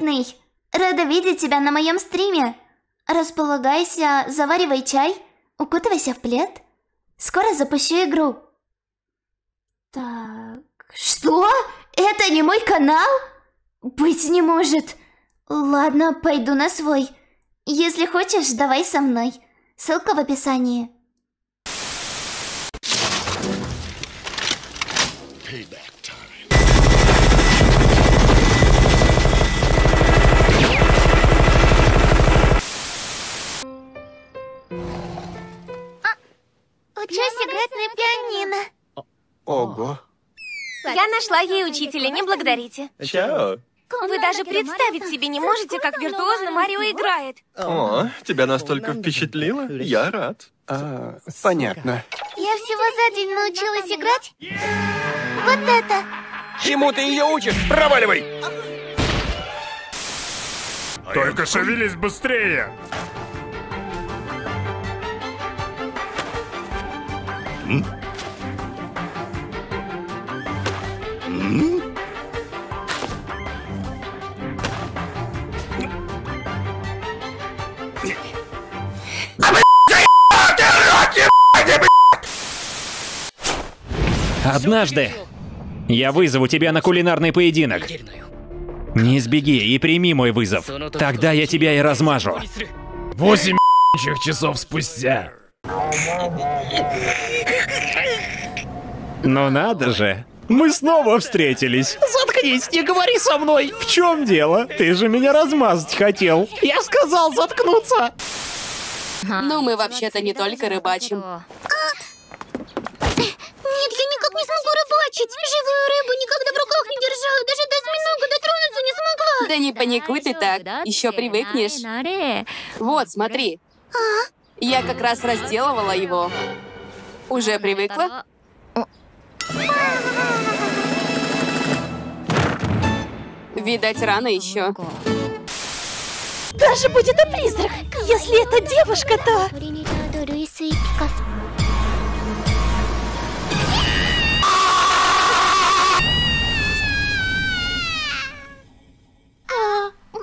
Бессмертный! Рада видеть тебя на моем стриме! Располагайся, заваривай чай, укутывайся в плед. Скоро запущу игру. Так... Что? Это не мой канал? Быть не может. Ладно, пойду на свой. Если хочешь, давай со мной. Ссылка в описании. Учусь играть на пианино. Ого. Я нашла ей учителя, не благодарите. Чао. Вы даже представить себе не можете, как виртуозно Марио играет. О, тебя настолько впечатлило? Я рад. А, понятно. Я всего за день научилась играть. Вот это. Чему ты ее учишь? Проваливай! Только шевелись быстрее! Однажды я вызову тебя на кулинарный поединок. Не сбеги и прими мой вызов. Тогда я тебя и размажу. 8 часов спустя. Ну надо же, мы снова встретились. Заткнись, не говори со мной. В чем дело? Ты же меня размазать хотел. Я сказал заткнуться. Ну мы вообще-то не только рыбачим. Нет, я никак не смогу рыбачить. Живую рыбу никогда в руках не держала. Даже до осьминога дотронуться не смогла. Да не паникуй ты так, еще привыкнешь. Вот, смотри. Я как раз разделывала его. Уже привыкла? Видать, рано еще. Даже будь это призрак, если это девушка, то...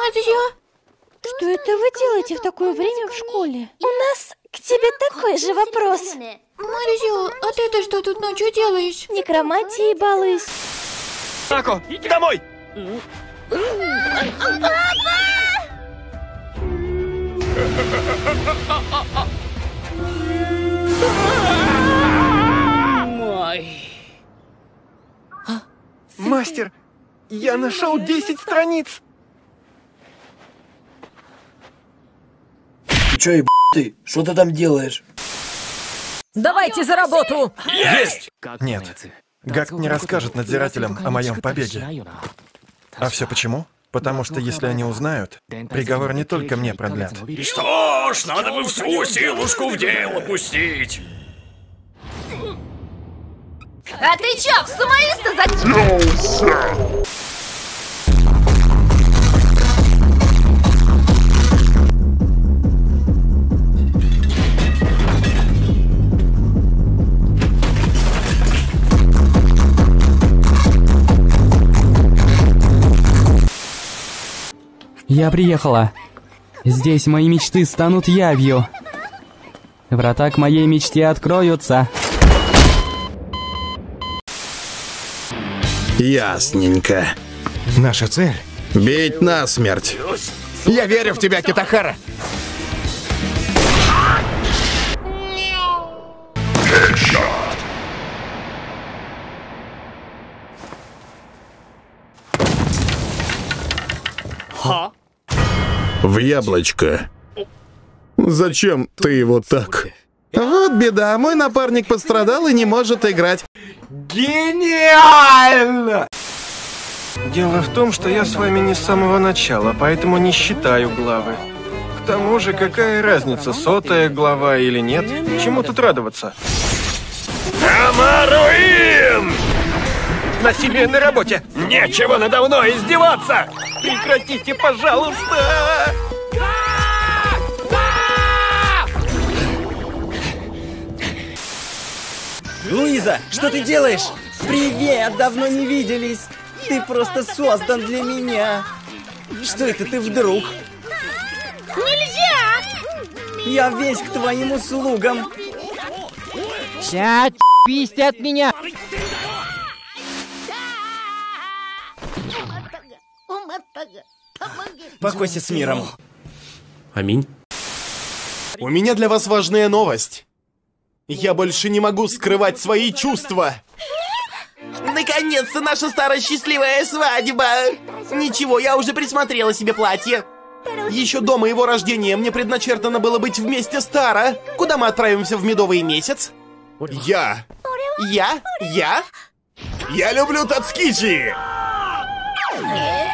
Мадьё? Что это вы делаете в такое время в школе? У нас к тебе такой же вопрос. Марьё, а ты-то что тут ночью делаешь? Некромантией балуюсь. Тако, домой! Папа! Мастер, я нашел 10 страниц. Чё, еб ты? Что ты там делаешь? Давайте за работу! Есть! Нет. Гак не расскажет надзирателям о моем побеге. А все почему? Потому что если они узнают, приговор не только мне продлят. Что ж, надо бы всю силушку в дело пустить. А ты чё, в сумоиста за... Я приехала. Здесь мои мечты станут явью. Врата к моей мечте откроются. Ясненько. Наша цель — бить насмерть. Я верю в тебя, Китахара. В яблочко. Зачем ты его так? Вот беда, мой напарник пострадал и не может играть. Гениально! Дело в том, что я с вами не с самого начала, поэтому не считаю главы. К тому же, какая разница, 100-я глава или нет? Чему тут радоваться? Амаруин! Насилие на работе! Нечего надо мной издеваться! Прекратите, пожалуйста! Луиза, что ты делаешь? Привет, давно не виделись! Ты просто создан для меня! Что это ты вдруг? Нельзя! Я весь к твоим услугам. Сейчас отчепись от меня! Покойся с миром. Аминь. У меня для вас важная новость. Я больше не могу скрывать свои чувства. Наконец-то наша старая счастливая свадьба. Ничего, я уже присмотрела себе платье. Еще до моего рождения мне предначертано было быть вместе с Тара. Куда мы отправимся в медовый месяц? Я люблю Тацкичи! Нет!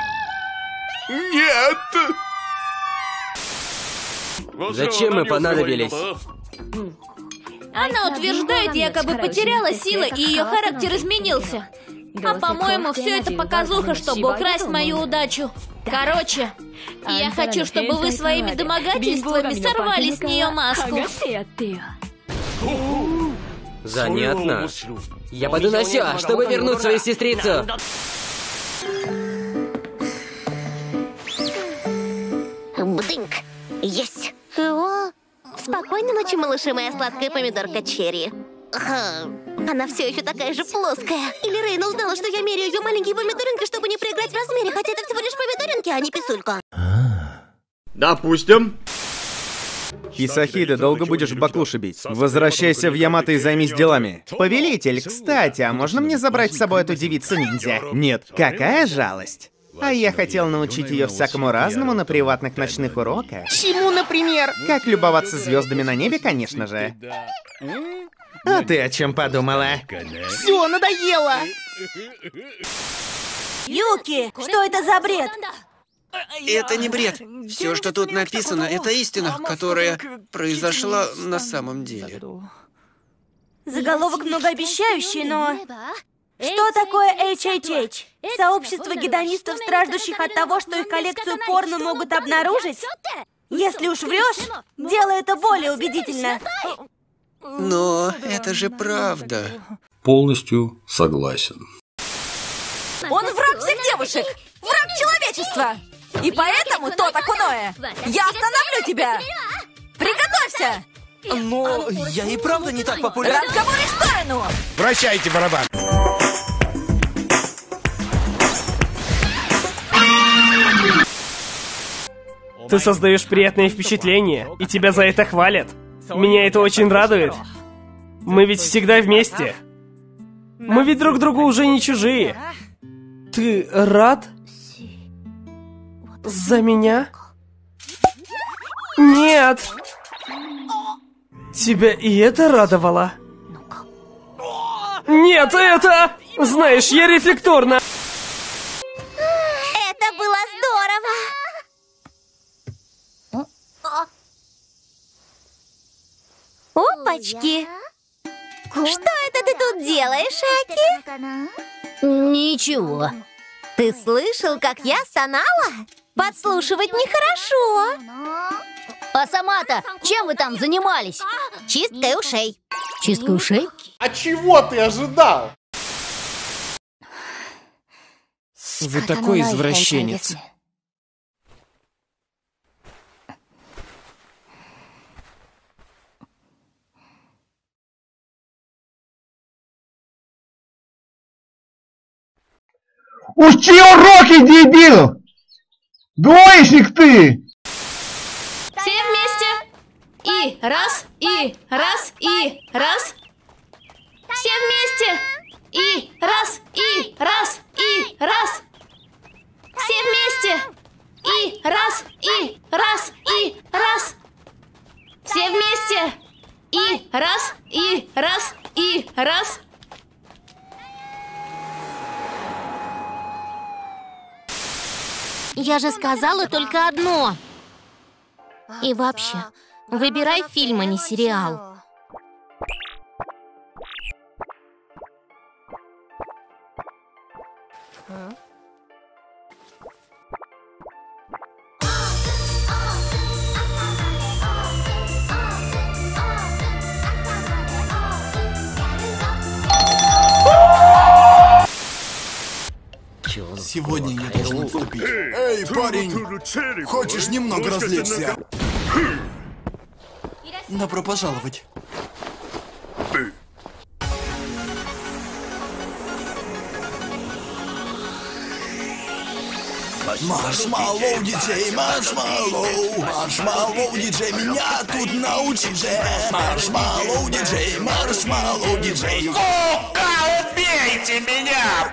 Зачем мы понадобились? Она утверждает, якобы потеряла силы и ее характер изменился. А по-моему, все это показуха, чтобы украсть мою удачу. Короче, я хочу, чтобы вы своими домогательствами сорвали с нее маску. Занятно. Я пойду на все, чтобы вернуть свою сестрицу. Бдынк! Есть! О, спокойной ночи, малыши, моя сладкая помидорка черри. Она все еще такая же плоская. Или Рейна узнала, что я меряю ее маленькие помидоринки, чтобы не проиграть в размере, хотя это всего лишь помидоринки, а не писулька. Допустим. Исахида, долго будешь в баклуши бить? Возвращайся в Ямато и займись делами. Повелитель, кстати, а можно мне забрать с собой эту девицу-ниндзя? Нет. Какая жалость. А я хотел научить ее всякому разному на приватных ночных уроках. Чему, например? Как любоваться звездами на небе, конечно же. А ты о чем подумала? Все, надоело! Юки, что это за бред? Это не бред. Все, что тут написано, это истина, которая произошла на самом деле. Заголовок многообещающий, но... Что такое HHH? Сообщество гедонистов, страждущих от того, что их коллекцию порно могут обнаружить? Если уж врешь, делай это более убедительно. Но это же правда. Полностью согласен. Он враг всех девушек! Враг человечества! И поэтому, Тота Куное, я остановлю тебя! Приготовься! Но я и правда не так популярен. Разговоры в сторону! Прощайте, барабан! Ты создаешь приятное впечатление, и тебя за это хвалят. Меня это очень радует. Мы ведь всегда вместе. Мы ведь друг другу уже не чужие. Ты рад? За меня? Нет! Тебя и это радовало? Нет, это... Знаешь, я рефлекторно... Это было здорово! Опачки! Что это ты тут делаешь, Аки? Ничего. Ты слышал, как я стонала? Подслушивать нехорошо. А сама-то, чем вы там занимались? Чисткой ушей. Чисткой ушей? А чего ты ожидал? Вы такой извращенец. Учи уроки, дебил! Двоечник ты! Все вместе! И раз, и раз, и раз! Все вместе! И раз, и раз, и раз! Все вместе! И раз, и раз, и раз! Все вместе! И раз, и раз, и раз! Я же сказала только одно. И вообще, выбирай фильм, а не сериал. Сегодня я должен отступить. Эй, парень! Хочешь немного развлечься? Добро пожаловать. Маршмаллоу, диджей, маршмаллоу, маршмаллоу, диджей, меня тут научи же. Маршмаллоу, диджей, маршмаллоу, диджей. Сука, убейте меня!